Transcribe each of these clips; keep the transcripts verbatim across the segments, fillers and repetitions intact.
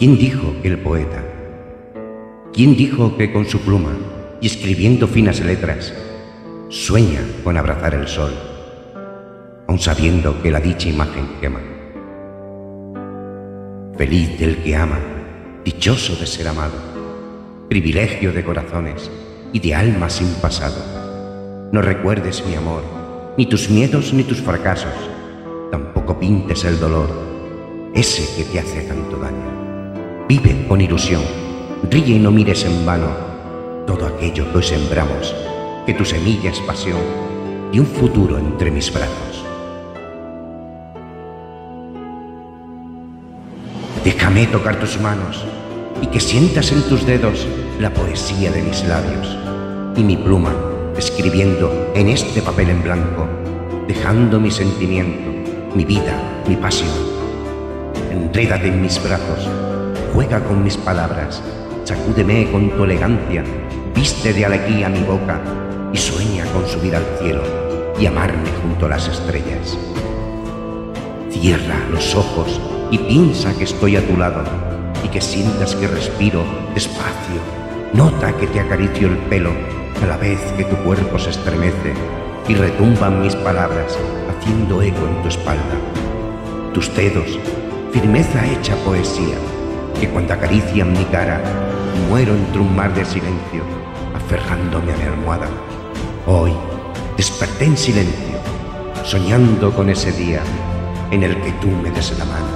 ¿Quién dijo el poeta? ¿Quién dijo que con su pluma y escribiendo finas letras sueña con abrazar el sol, aun sabiendo que la dicha imagen quema? Feliz del que ama, dichoso de ser amado, privilegio de corazones y de almas sin pasado. No recuerdes mi amor, ni tus miedos ni tus fracasos, tampoco pintes el dolor, ese que te hace tanto daño. Vive con ilusión, ríe y no mires en vano todo aquello que hoy sembramos, que tu semilla es pasión y un futuro entre mis brazos. Déjame tocar tus manos y que sientas en tus dedos la poesía de mis labios y mi pluma escribiendo en este papel en blanco, dejando mi sentimiento, mi vida, mi pasión. Enrédate en mis brazos, juega con mis palabras, sacúdeme con tu elegancia, viste de alegría mi boca y sueña con subir al cielo y amarme junto a las estrellas. Cierra los ojos y piensa que estoy a tu lado y que sientas que respiro despacio. Nota que te acaricio el pelo a la vez que tu cuerpo se estremece y retumban mis palabras haciendo eco en tu espalda. Tus dedos, firmeza hecha poesía, que cuando acarician mi cara muero entre un mar de silencio aferrándome a mi almohada. Hoy desperté en silencio, soñando con ese día en el que tú me des la mano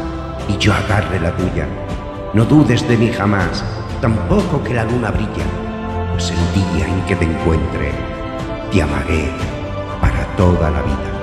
y yo agarre la tuya. No dudes de mí jamás, tampoco que la luna brilla, pues el día en que te encuentre, te amaré para toda la vida.